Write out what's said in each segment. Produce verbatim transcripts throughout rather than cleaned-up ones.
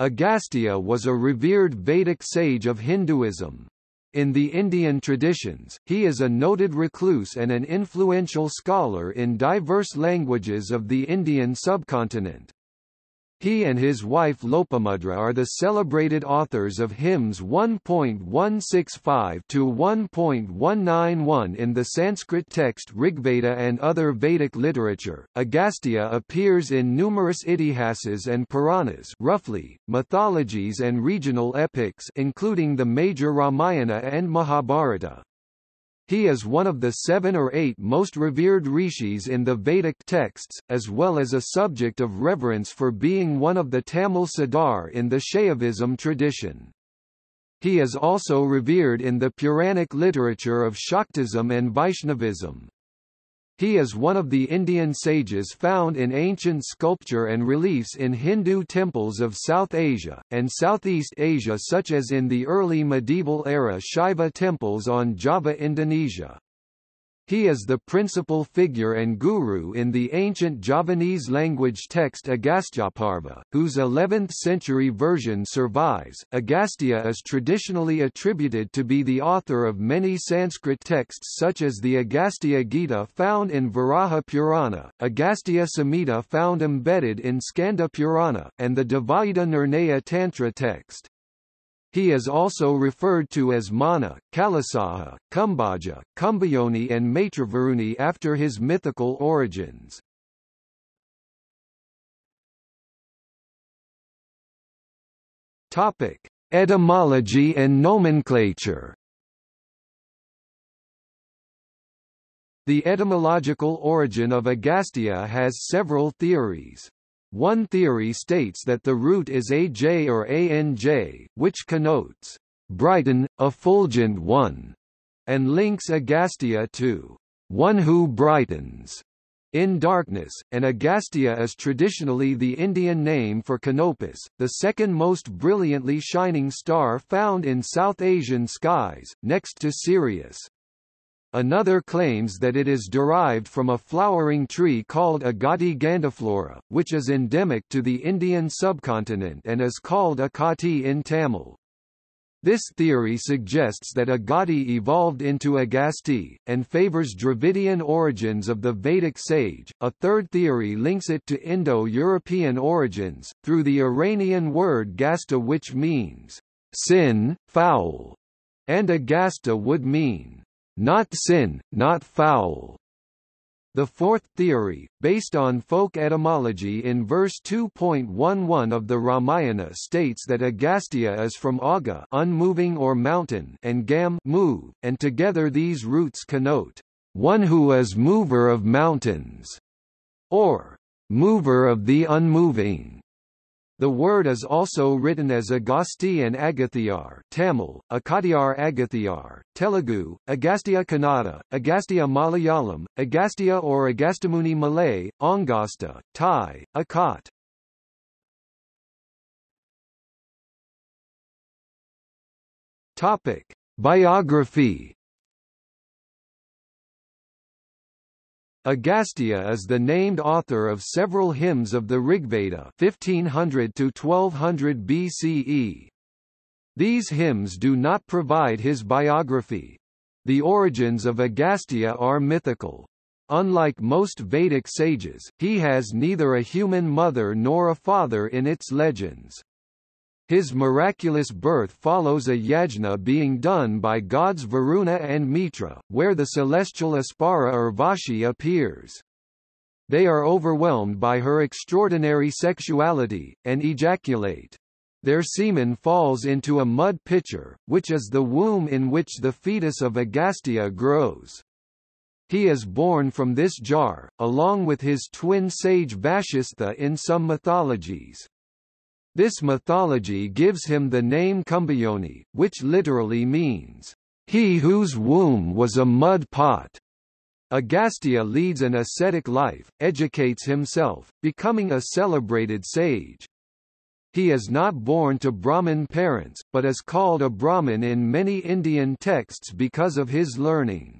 Agastya was a revered Vedic sage of Hinduism. In the Indian traditions, he is a noted recluse and an influential scholar in diverse languages of the Indian subcontinent. He and his wife Lopamudra are the celebrated authors of hymns one point one six five to one point one nine one in the Sanskrit text Rigveda and other Vedic literature. Agastya appears in numerous Itihasas and Puranas, roughly mythologies and regional epics, including the major Ramayana and Mahabharata. He is one of the seven or eight most revered rishis in the Vedic texts, as well as a subject of reverence for being one of the Tamil Siddhar in the Shaivism tradition. He is also revered in the Puranic literature of Shaktism and Vaishnavism. He is one of the Indian sages found in ancient sculpture and reliefs in Hindu temples of South Asia, and Southeast Asia such as in the early medieval era Shiva temples on Java, Indonesia. He is the principal figure and guru in the ancient Javanese language text Agastya Parva, whose eleventh century version survives. Agastya is traditionally attributed to be the author of many Sanskrit texts such as the Agastya Gita found in Varaha Purana, Agastya Samhita found embedded in Skanda Purana, and the Dvaita Nirnaya Tantra text. He is also referred to as Mana, Kalasaha, Kumbhaja, Kumbayoni and Maitravaruni after his mythical origins. Etymology and nomenclature. The etymological origin of Agastya has several theories. One theory states that the root is aj or anj, which connotes brighten, effulgent one, and links Agastya to one who brightens in darkness, and Agastya is traditionally the Indian name for Canopus, the second most brilliantly shining star found in South Asian skies, next to Sirius. Another claims that it is derived from a flowering tree called Agati gandiflora, which is endemic to the Indian subcontinent and is called Akati in Tamil. This theory suggests that Agati evolved into Agasti, and favors Dravidian origins of the Vedic sage. A third theory links it to Indo-European origins, through the Iranian word gasta, which means sin, foul, and Agasta would mean not sin, not foul. The fourth theory, based on folk etymology in verse two point one one of the Ramayana, states that Agastya is from aga, unmoving or mountain, and gam, move, and together these roots connote one who is mover of mountains, or mover of the unmoving. The word is also written as Agasti and Agathiyar Tamil, Akathiyar Agathiyar, Telugu, Agastya Kannada, Agastya Malayalam, Agastya or Agastamuni Malay, Angasta, Thai, Akat. Topic: Biography. Agastya is the named author of several hymns of the Rigveda fifteen hundred to twelve hundred B C E. These hymns do not provide his biography. The origins of Agastya are mythical. Unlike most Vedic sages, he has neither a human mother nor a father in its legends. His miraculous birth follows a yajna being done by gods Varuna and Mitra, where the celestial Aspara or Vashi appears. They are overwhelmed by her extraordinary sexuality, and ejaculate. Their semen falls into a mud pitcher, which is the womb in which the fetus of Agastya grows. He is born from this jar, along with his twin sage Vashistha in some mythologies. This mythology gives him the name Kumbayoni, which literally means, "he whose womb was a mud pot." Agastya leads an ascetic life, educates himself, becoming a celebrated sage. He is not born to Brahmin parents, but is called a Brahmin in many Indian texts because of his learning.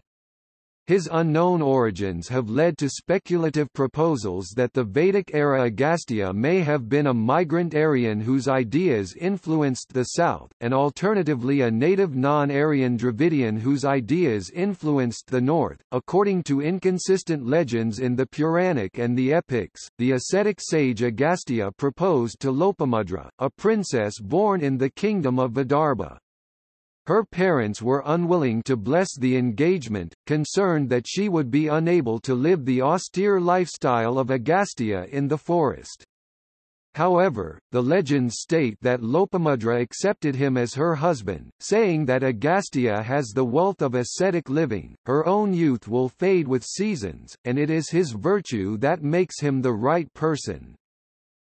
His unknown origins have led to speculative proposals that the Vedic-era Agastya may have been a migrant Aryan whose ideas influenced the south, and alternatively a native non-Aryan Dravidian whose ideas influenced the north. According to inconsistent legends in the Puranic and the epics, the ascetic sage Agastya proposed to Lopamudra, a princess born in the kingdom of Vidarbha. Her parents were unwilling to bless the engagement, concerned that she would be unable to live the austere lifestyle of Agastya in the forest. However, the legends state that Lopamudra accepted him as her husband, saying that Agastya has the wealth of ascetic living, her own youth will fade with seasons, and it is his virtue that makes him the right person.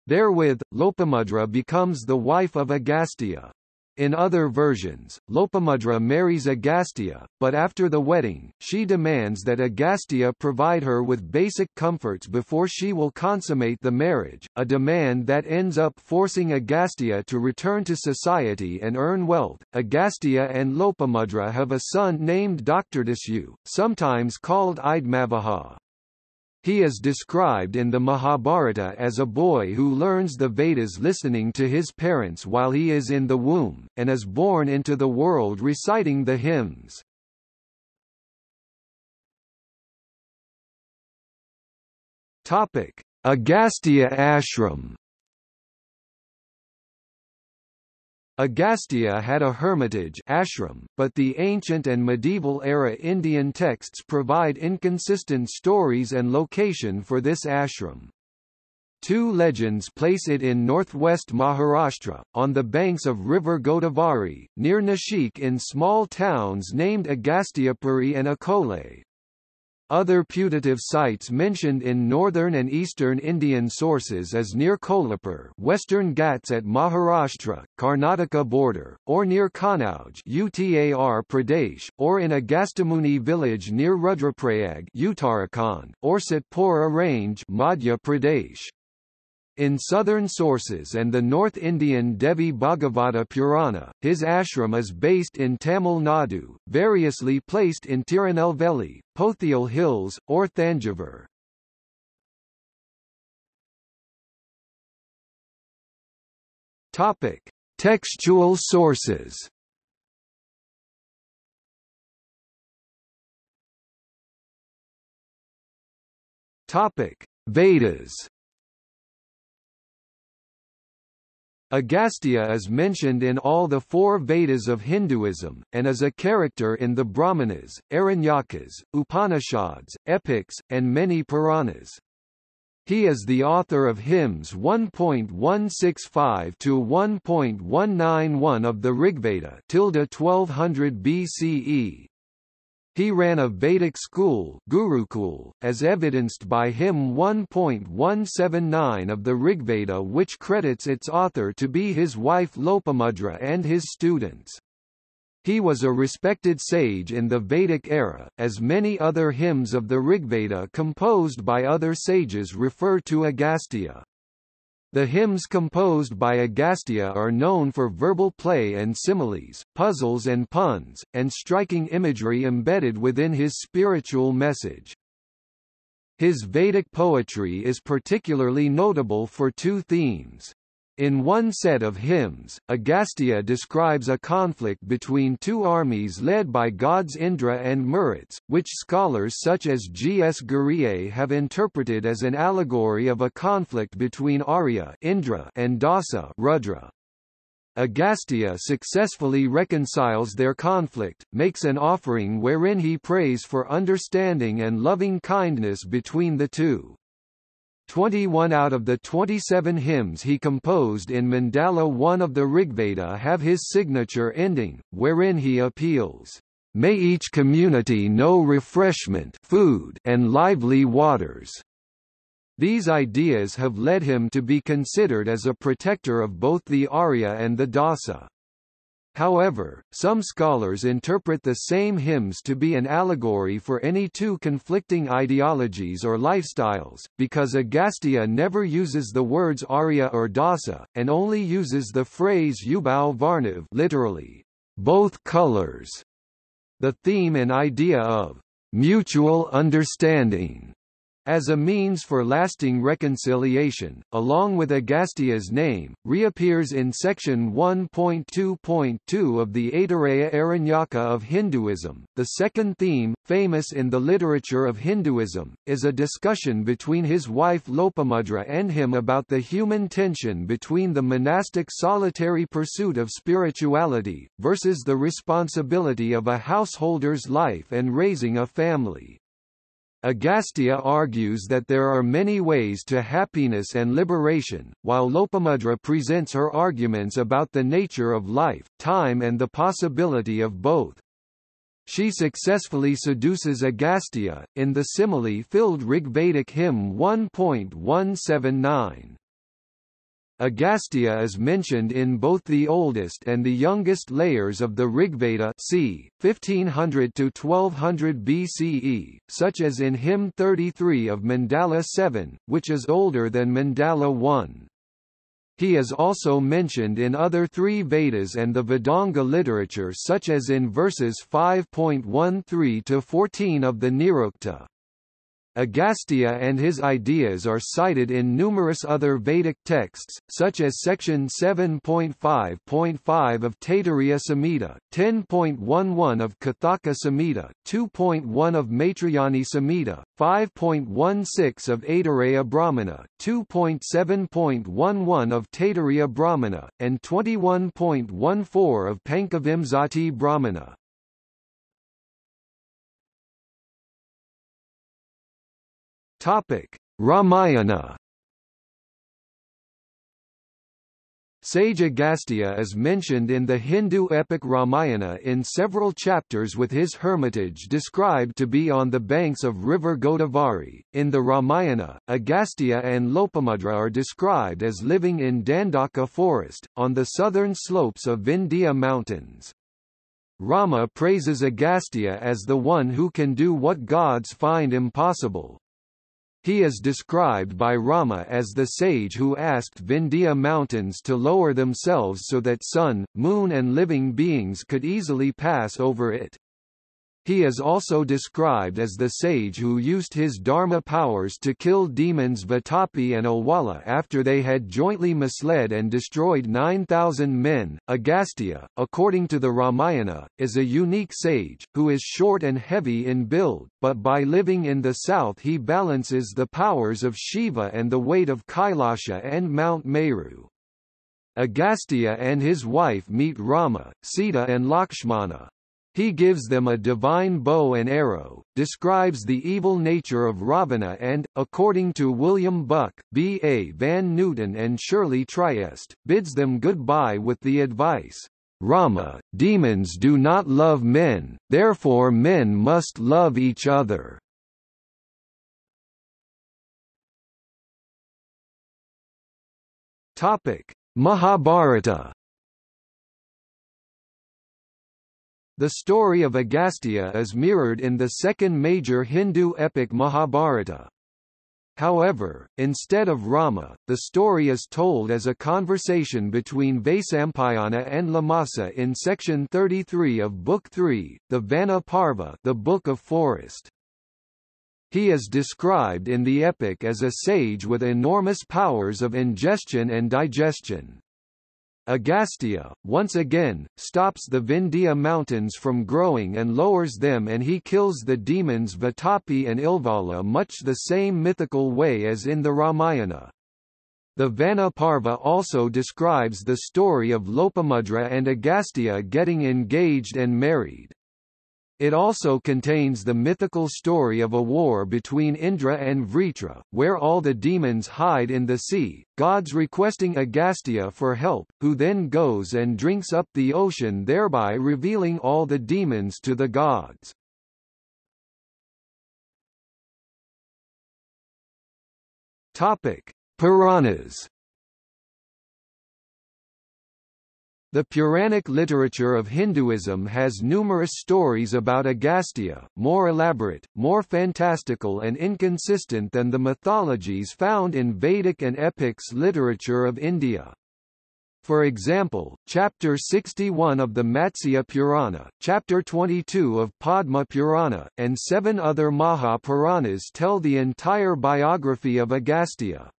Therewith, Lopamudra becomes the wife of Agastya. In other versions, Lopamudra marries Agastya, but after the wedding, she demands that Agastya provide her with basic comforts before she will consummate the marriage, a demand that ends up forcing Agastya to return to society and earn wealth. Agastya and Lopamudra have a son named Doctor Dasyu, sometimes called Idmavaha. He is described in the Mahabharata as a boy who learns the Vedas listening to his parents while he is in the womb, and is born into the world reciting the hymns. Agastya ashram. Agastya had a hermitage ashram, but the ancient and medieval era Indian texts provide inconsistent stories and location for this ashram. Two legends place it in northwest Maharashtra, on the banks of river Godavari, near Nashik in small towns named Agastyapuri and Akole. Other putative sites mentioned in northern and eastern Indian sources as near Kolhapur, Western Ghats at Maharashtra, Karnataka border, or near Kanauj, Uttar Pradesh, or in Agastamuni village near Rudraprayag, Uttarakhand, or Satpura range, Madhya Pradesh. In southern sources and the North Indian Devi Bhagavata Purana, his ashram is based in Tamil Nadu, variously placed in Tirunelveli, Pothial Hills, or Thanjavur. Topic: Textual sources. Topic: Vedas. Agastya is mentioned in all the four Vedas of Hinduism, and is a character in the Brahmanas, Aranyakas, Upanishads, epics, and many Puranas. He is the author of hymns one point one six five to one point one nine one of the Rigveda twelve hundred B C E. He ran a Vedic school, Gurukul, as evidenced by hymn one point one seven nine of the Rigveda, which credits its author to be his wife Lopamudra and his students. He was a respected sage in the Vedic era, as many other hymns of the Rigveda composed by other sages refer to Agastya. The hymns composed by Agastya are known for verbal play and similes, puzzles and puns, and striking imagery embedded within his spiritual message. His Vedic poetry is particularly notable for two themes. In one set of hymns, Agastya describes a conflict between two armies led by gods Indra and Muruts, which scholars such as G S Gurie have interpreted as an allegory of a conflict between Arya Indra and Dasa Rudra. Agastya successfully reconciles their conflict, makes an offering wherein he prays for understanding and loving kindness between the two. twenty-one out of the twenty-seven hymns he composed in Mandala one of the Rigveda have his signature ending, wherein he appeals, "May each community know refreshment, food, and lively waters." These ideas have led him to be considered as a protector of both the Arya and the Dasa. However, some scholars interpret the same hymns to be an allegory for any two conflicting ideologies or lifestyles, because Agastya never uses the words Arya or Dasa, and only uses the phrase Ubhau Varnav, literally, both colors. The theme and idea of mutual understanding as a means for lasting reconciliation, along with Agastya's name, reappears in section one point two point two of the Aitareya Aranyaka of Hinduism. The second theme, famous in the literature of Hinduism, is a discussion between his wife Lopamudra and him about the human tension between the monastic solitary pursuit of spirituality, versus the responsibility of a householder's life and raising a family. Agastya argues that there are many ways to happiness and liberation, while Lopamudra presents her arguments about the nature of life, time and the possibility of both. She successfully seduces Agastya, in the simile-filled Rigvedic hymn one point one seven nine. Agastya is mentioned in both the oldest and the youngest layers of the Rigveda c. fifteen hundred to twelve hundred B C E, such as in hymn thirty-three of Mandala seven, which is older than Mandala one. He is also mentioned in other three Vedas and the Vedanga literature such as in verses five point thirteen to fourteen of the Nirukta. Agastya and his ideas are cited in numerous other Vedic texts, such as section seven point five point five of Taittirīya Samhita, ten point eleven of Kathaka Samhita, two point one of Maitrayani Samhita, five point sixteen of Aitareya Brahmana, two point seven point eleven of Taittirīya Brahmana, and twenty-one point fourteen of Pankavimsati Brahmana. Topic: Ramayana. Sage Agastya is mentioned in the Hindu epic Ramayana in several chapters with his hermitage described to be on the banks of river Godavari. In the Ramayana, Agastya and Lopamudra are described as living in Dandaka forest, on the southern slopes of Vindhya mountains. Rama praises Agastya as the one who can do what gods find impossible. He is described by Rama as the sage who asked Vindhya mountains to lower themselves so that sun, moon and living beings could easily pass over it. He is also described as the sage who used his dharma powers to kill demons Vatapi and Ilvala after they had jointly misled and destroyed nine thousand men. Agastya, according to the Ramayana, is a unique sage, who is short and heavy in build, but by living in the south he balances the powers of Shiva and the weight of Kailasha and Mount Meru. Agastya and his wife meet Rama, Sita and Lakshmana. He gives them a divine bow and arrow, describes the evil nature of Ravana and, according to William Buck, B. A. Van Newton and Shirley Triest, bids them goodbye with the advice, "Rama, demons do not love men, therefore men must love each other." Mahabharata. The story of Agastya is mirrored in the second major Hindu epic Mahabharata. However, instead of Rama, the story is told as a conversation between Vaisampayana and Lamasa in section thirty-three of Book three, the Vana Parva, the Book of Forest. He is described in the epic as a sage with enormous powers of ingestion and digestion. Agastya, once again, stops the Vindhya mountains from growing and lowers them, and he kills the demons Vatapi and Ilvala much the same mythical way as in the Ramayana. The Vana Parva also describes the story of Lopamudra and Agastya getting engaged and married. It also contains the mythical story of a war between Indra and Vritra, where all the demons hide in the sea, gods requesting Agastya for help, who then goes and drinks up the ocean, thereby revealing all the demons to the gods. Topic: Puranas. The Puranic literature of Hinduism has numerous stories about Agastya, more elaborate, more fantastical and inconsistent than the mythologies found in Vedic and epics literature of India. For example, Chapter sixty-one of the Matsya Purana, Chapter twenty-two of Padma Purana, and seven other Maha Puranas tell the entire biography of Agastya.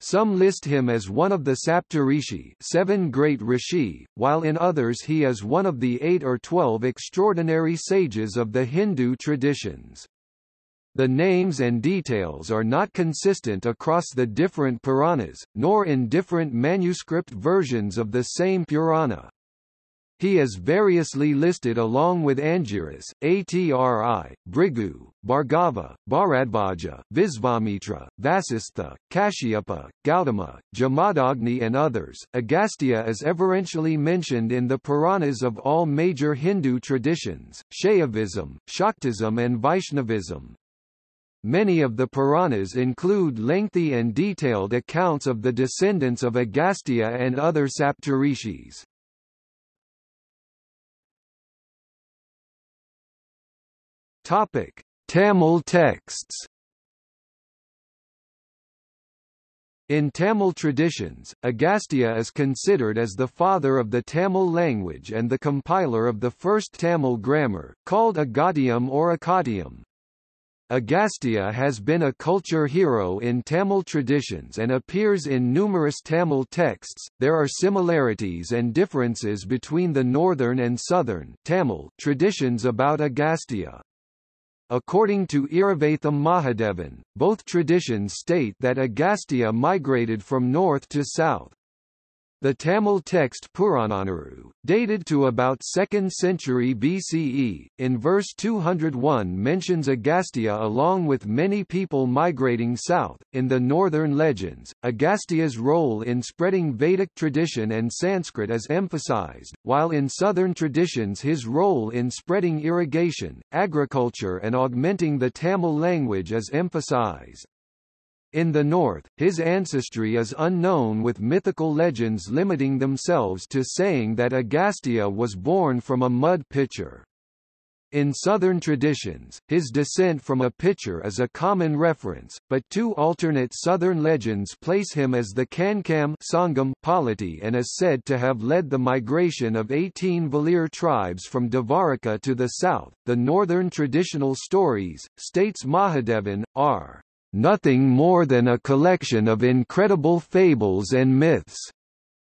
Some list him as one of the Saptarishi, seven great rishi, while in others he is one of the eight or twelve extraordinary sages of the Hindu traditions. The names and details are not consistent across the different Puranas, nor in different manuscript versions of the same Purana. He is variously listed along with Angiras, Atri, Bhrigu, Bhargava, Bharadvaja, Visvamitra, Vasistha, Kashyapa, Gautama, Jamadagni, and others. Agastya is everentially mentioned in the Puranas of all major Hindu traditions, Shaivism, Shaktism, and Vaishnavism. Many of the Puranas include lengthy and detailed accounts of the descendants of Agastya and other Saptarishis. Topic: Tamil texts. In Tamil traditions, Agastya is considered as the father of the Tamil language and the compiler of the first Tamil grammar, called Agatiyam or Akatiyam. Agastya has been a culture hero in Tamil traditions and appears in numerous Tamil texts. There are similarities and differences between the northern and southern Tamil traditions about Agastya. According to Iravatham Mahadevan, both traditions state that Agastya migrated from north to south. The Tamil text Purananuru, dated to about second century B C E, in verse two hundred one mentions Agastya along with many people migrating south. In the northern legends, Agastya's role in spreading Vedic tradition and Sanskrit is emphasized, while in southern traditions his role in spreading irrigation, agriculture, and augmenting the Tamil language is emphasized. In the north, his ancestry is unknown, with mythical legends limiting themselves to saying that Agastya was born from a mud pitcher. In southern traditions, his descent from a pitcher is a common reference, but two alternate southern legends place him as the Kankam Sangam polity and is said to have led the migration of eighteen Valir tribes from Dvaraka to the south. The northern traditional stories, states Mahadevan, are nothing more than a collection of incredible fables and myths,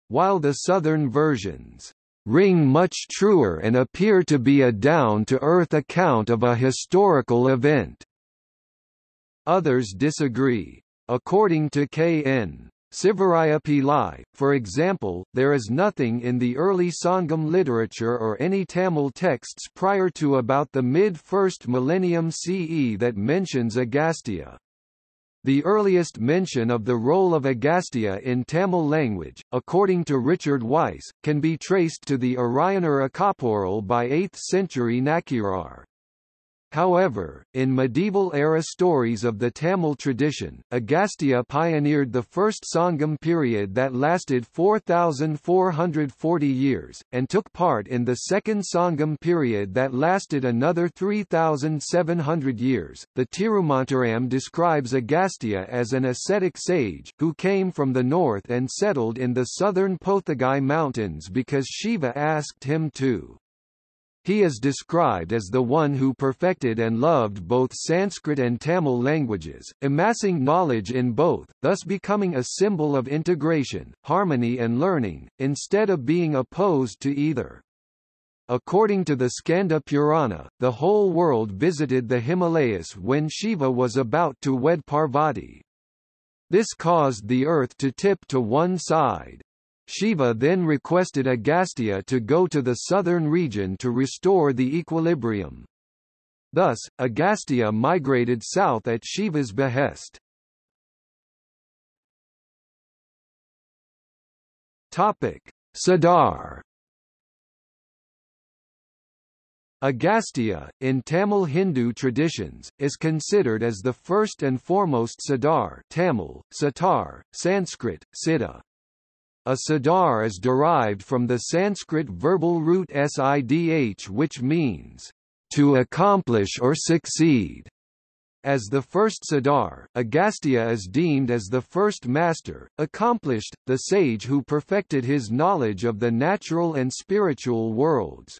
while the southern versions ring much truer and appear to be a down-to-earth account of a historical event. Others disagree. According to K N Sivaraya Pillai, for example, there is nothing in the early Sangam literature or any Tamil texts prior to about the mid-first millennium C E that mentions Agastya. The earliest mention of the role of Agastya in Tamil language, according to Richard Weiss, can be traced to the Arayanar Akaporal by eighth century Nakirar. However, in medieval-era stories of the Tamil tradition, Agastya pioneered the first Sangam period that lasted four thousand four hundred forty years, and took part in the second Sangam period that lasted another three thousand seven hundred years. The Tirumantaram describes Agastya as an ascetic sage, who came from the north and settled in the southern Pothigai mountains because Shiva asked him to. He is described as the one who perfected and loved both Sanskrit and Tamil languages, amassing knowledge in both, thus becoming a symbol of integration, harmony, and learning, instead of being opposed to either. According to the Skanda Purana, the whole world visited the Himalayas when Shiva was about to wed Parvati. This caused the earth to tip to one side. Shiva then requested Agastya to go to the southern region to restore the equilibrium. Thus, Agastya migrated south at Shiva's behest. Topic: Siddhar. Agastya, in Tamil Hindu traditions, is considered as the first and foremost Siddhar, Tamil, Sitar, Sanskrit, Siddha. A siddhar is derived from the Sanskrit verbal root sidh, which means to accomplish or succeed. As the first Siddhar, Agastya is deemed as the first master, accomplished, the sage who perfected his knowledge of the natural and spiritual worlds.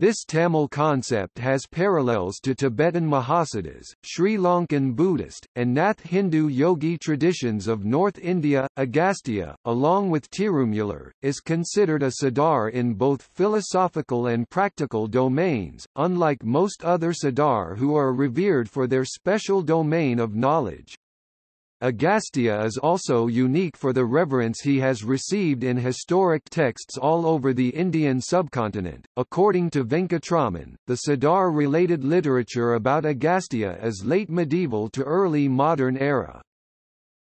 This Tamil concept has parallels to Tibetan Mahasiddhas, Sri Lankan Buddhist, and Nath Hindu yogi traditions of North India. Agastya, along with Tirumular, is considered a Siddhar in both philosophical and practical domains, unlike most other Siddhar who are revered for their special domain of knowledge. Agastya is also unique for the reverence he has received in historic texts all over the Indian subcontinent. According to Venkatraman, the Siddhar-related literature about Agastya is late medieval to early modern era.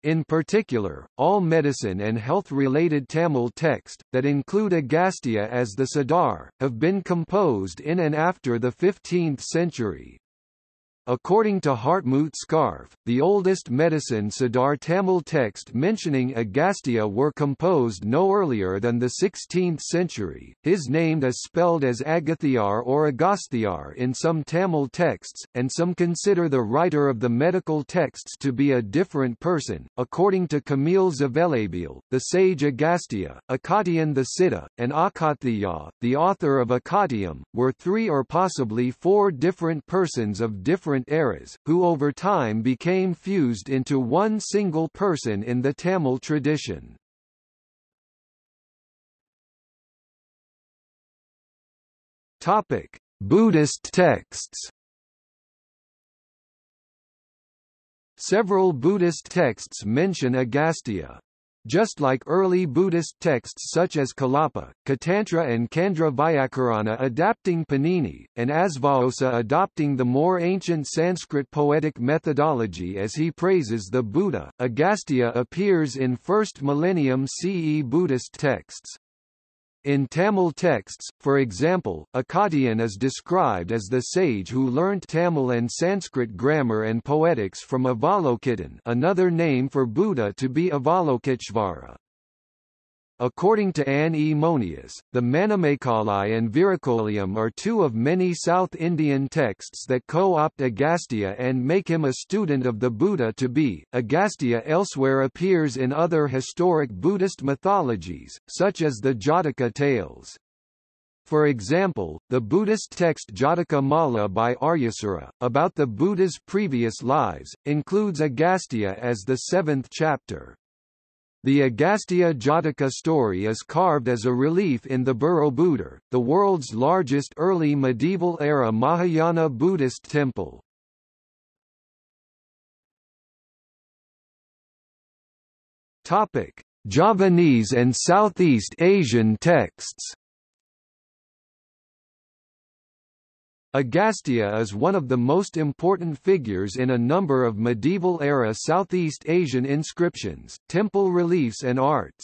In particular, all medicine and health-related Tamil texts, that include Agastya as the Siddhar, have been composed in and after the fifteenth century. According to Hartmut Scarf, the oldest medicine Siddhar Tamil text mentioning Agastya were composed no earlier than the sixteenth century. His name is spelled as Agathiyar or Agasthyar in some Tamil texts, and some consider the writer of the medical texts to be a different person. According to Camille Zavelabil, the sage Agastya, Akatiyan the Siddha, and Akathiyya, the author of Akatiyam, were three or possibly four different persons of different eras, who over time became fused into one single person in the Tamil tradition. Topic: Buddhist texts. Several Buddhist texts mention Agastya. Just like early Buddhist texts such as Kalapa, Katantra and Khandra Vyakarana adapting Panini, and Asvaosa adopting the more ancient Sanskrit poetic methodology as he praises the Buddha, Agastya appears in first millennium C E Buddhist texts. In Tamil texts, for example, Akatiyan is described as the sage who learnt Tamil and Sanskrit grammar and poetics from Avalokitan, another name for Buddha to be Avalokiteshvara. According to Anne E. Monius, the Manamakalai and Virakoliyam are two of many South Indian texts that co-opt Agastya and make him a student of the Buddha to be. Agastya elsewhere appears in other historic Buddhist mythologies, such as the Jataka tales. For example, the Buddhist text Jataka Mala by Aryasura, about the Buddha's previous lives, includes Agastya as the seventh chapter. The Agastya Jataka story is carved as a relief in the Borobudur, the world's largest early medieval-era Mahayana Buddhist temple. Javanese and Southeast Asian texts. Agastya is one of the most important figures in a number of medieval-era Southeast Asian inscriptions, temple reliefs and arts.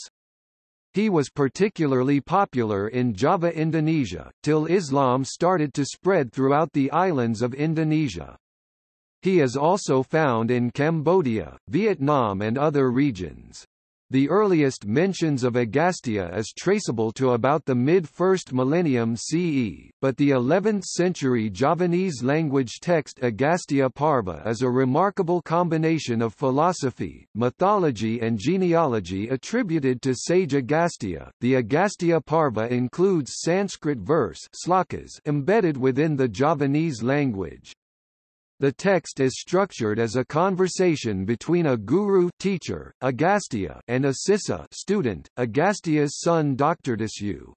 He was particularly popular in Java, Indonesia, till Islam started to spread throughout the islands of Indonesia. He is also found in Cambodia, Vietnam and other regions. The earliest mentions of Agastya is traceable to about the mid first millennium C E, but the eleventh century Javanese language text Agastya Parva is a remarkable combination of philosophy, mythology and genealogy attributed to sage Agastya. The Agastya Parva includes Sanskrit verse slokas embedded within the Javanese language. The text is structured as a conversation between a guru teacher, Agastya, and a sissa student, Agastya's son Doctor Disyu.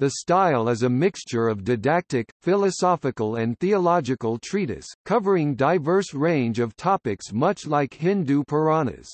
The style is a mixture of didactic, philosophical and theological treatise, covering diverse range of topics much like Hindu Puranas.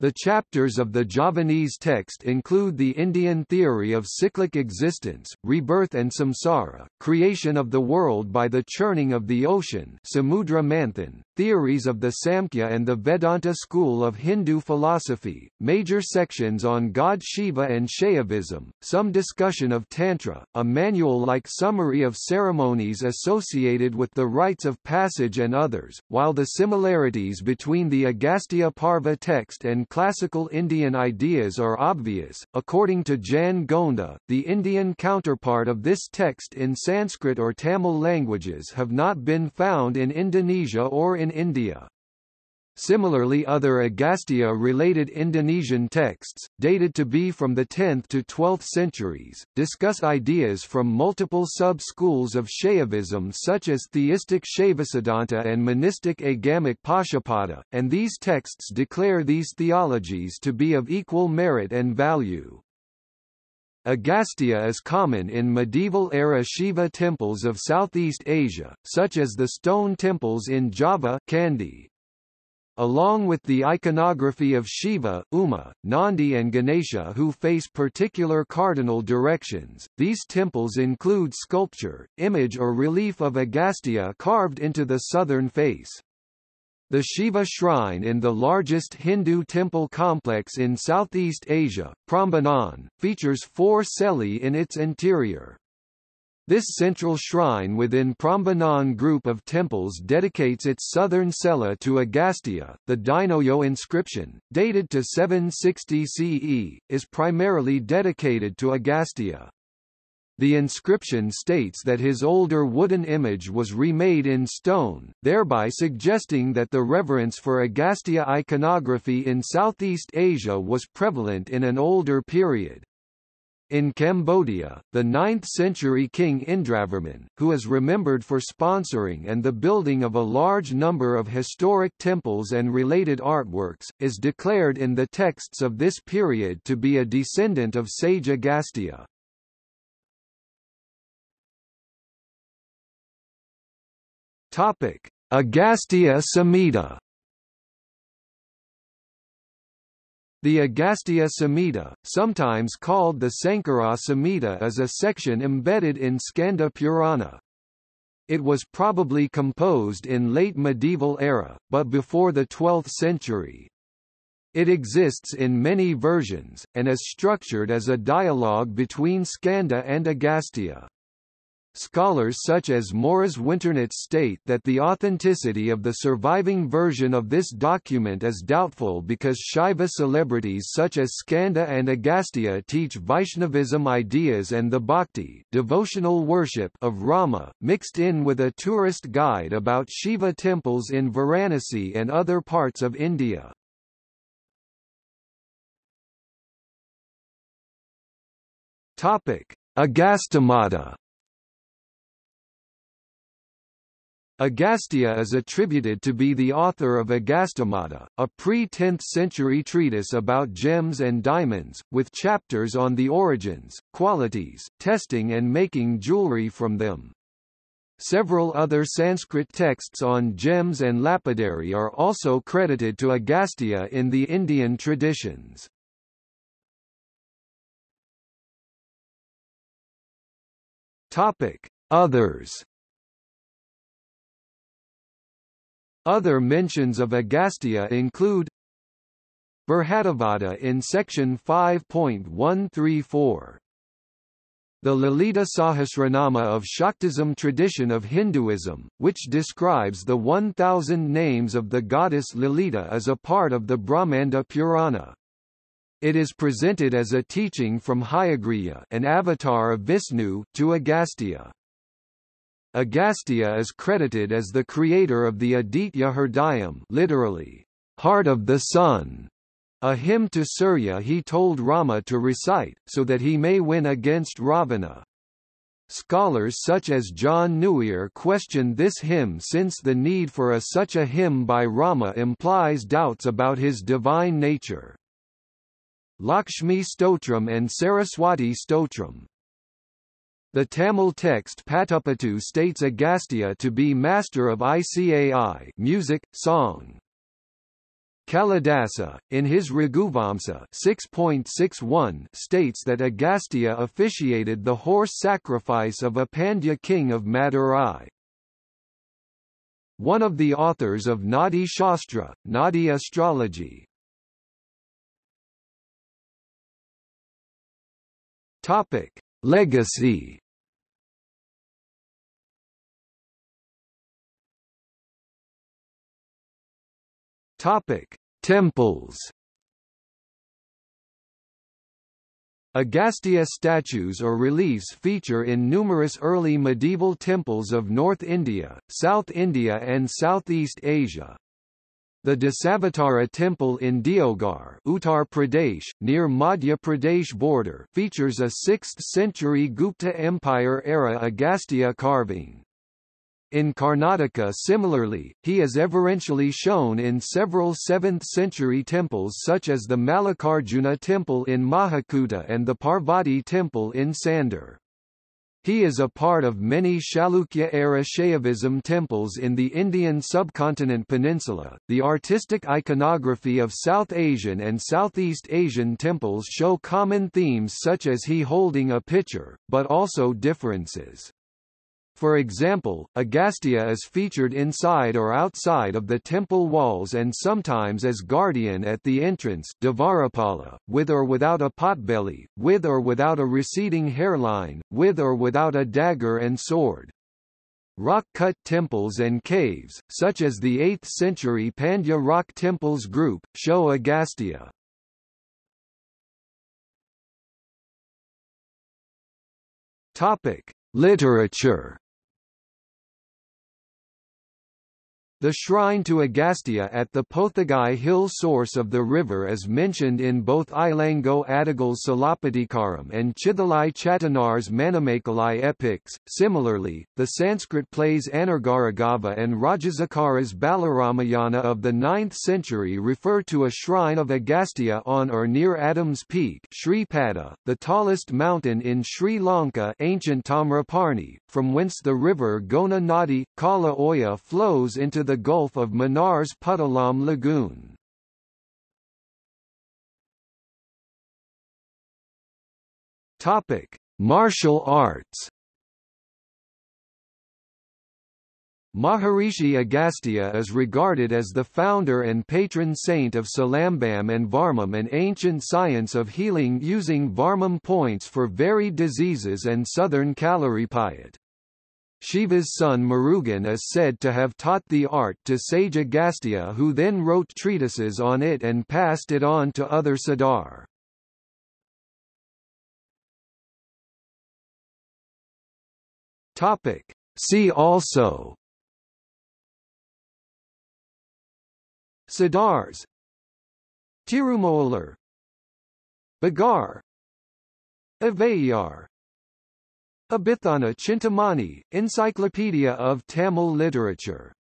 The chapters of the Javanese text include the Indian theory of cyclic existence, rebirth and samsara, creation of the world by the churning of the ocean, samudra manthan, theories of the Samkhya and the Vedanta school of Hindu philosophy, major sections on God Shiva and Shaivism, some discussion of Tantra, a manual-like summary of ceremonies associated with the rites of passage and others, while the similarities between the Agastya Parva text and classical Indian ideas are obvious. According to Jan Gonda, the Indian counterpart of this text in Sanskrit or Tamil languages have not been found in Indonesia or in India. Similarly, other Agastya-related Indonesian texts, dated to be from the tenth to twelfth centuries, discuss ideas from multiple sub-schools of Shaivism such as theistic Shaivasiddhanta and monistic Agamic Pashupada, and these texts declare these theologies to be of equal merit and value. Agastya is common in medieval-era Shiva temples of Southeast Asia, such as the stone temples in Java Kandy. Along with the iconography of Shiva, Uma, Nandi and Ganesha who face particular cardinal directions, these temples include sculpture, image or relief of Agastya carved into the southern face. The Shiva shrine in the largest Hindu temple complex in Southeast Asia, Prambanan, features four celli in its interior. This central shrine within Prambanan group of temples dedicates its southern cella to Agastya. The Dinoyo inscription, dated to seven sixty C E, is primarily dedicated to Agastya. The inscription states that his older wooden image was remade in stone, thereby suggesting that the reverence for Agastya iconography in Southeast Asia was prevalent in an older period. In Cambodia, the ninth century king Indravarman, who is remembered for sponsoring and the building of a large number of historic temples and related artworks, is declared in the texts of this period to be a descendant of sage Agastya. Agastya Samhita. The Agastya Samhita, sometimes called the Sankara Samhita, is a section embedded in Skanda Purana. It was probably composed in late medieval era, but before the twelfth century. It exists in many versions, and is structured as a dialogue between Skanda and Agastya. Scholars such as Morris Winternitz state that the authenticity of the surviving version of this document is doubtful because Shaiva celebrities such as Skanda and Agastya teach Vaishnavism ideas and the bhakti devotional worship of Rama, mixed in with a tourist guide about Shiva temples in Varanasi and other parts of India. Agastamata. Agastya is attributed to be the author of Agastamata, a pre-tenth century treatise about gems and diamonds, with chapters on the origins, qualities, testing and making jewelry from them. Several other Sanskrit texts on gems and lapidary are also credited to Agastya in the Indian traditions. Others. Other mentions of Agastya include Burhattavada in section five point one three four. The Lalita Sahasranama of Shaktism tradition of Hinduism, which describes the one thousand names of the goddess Lalita, as a part of the Brahmanda Purana. It is presented as a teaching from Hayagriya, an avatar of Vishnu, to Agastya. Agastya is credited as the creator of the Aditya Hridayam, literally, heart of the sun, a hymn to Surya he told Rama to recite, so that he may win against Ravana. Scholars such as John Newyer question this hymn since the need for a such a hymn by Rama implies doubts about his divine nature. Lakshmi Stotram and Saraswati Stotram. The Tamil text Patapattu states Agastya to be master of Icai music, song. Kalidasa, in his Raghuvamsa six point six one, states that Agastya officiated the horse sacrifice of a Pandya king of Madurai. One of the authors of Nadi Shastra, Nadi astrology. Legacy. Topic: Temples. Agastya statues or reliefs feature in numerous early medieval temples of North India, South India and Southeast Asia. The Dasavatara Temple in Deoghar, Uttar Pradesh, near Madhya Pradesh border, features a sixth century Gupta Empire-era Agastya carving. In Karnataka similarly, he is reverentially shown in several seventh century temples such as the Malikarjuna temple in Mahakuta and the Parvati temple in Sandur. He is a part of many Chalukya-era Shaivism temples in the Indian subcontinent peninsula. The artistic iconography of South Asian and Southeast Asian temples show common themes such as he holding a pitcher, but also differences. For example, Agastya is featured inside or outside of the temple walls and sometimes as guardian at the entrance, Dvarapala, with or without a potbelly, with or without a receding hairline, with or without a dagger and sword. Rock-cut temples and caves, such as the eighth century Pandya rock temples group, show Agastya. Topic: Literature. The shrine to Agastya at the Pothigai hill source of the river is mentioned in both Ilango Adigal's Salapadikaram and Chithalai Chattanar's Manamakalai epics. Similarly, the Sanskrit plays Anargaragava and Rajasakara's Balaramayana of the ninth century refer to a shrine of Agastya on or near Adam's Peak, Sripada, the tallest mountain in Sri Lanka, ancient Tamraparni, from whence the river Gona Nadi, Kala Oya flows into the Gulf of Mannar's Puttalam Lagoon. Topic: Martial arts. Maharishi Agastya is regarded as the founder and patron saint of Salambam and Varmam, an ancient science of healing using Varmam points for varied diseases and southern Kalaripayat. Shiva's son Murugan is said to have taught the art to sage Agastya, who then wrote treatises on it and passed it on to other Siddhar. Topic: See also Siddhars, Tirumolar, Bagar, Avayar, Abhithana Chintamani, Encyclopedia of Tamil Literature.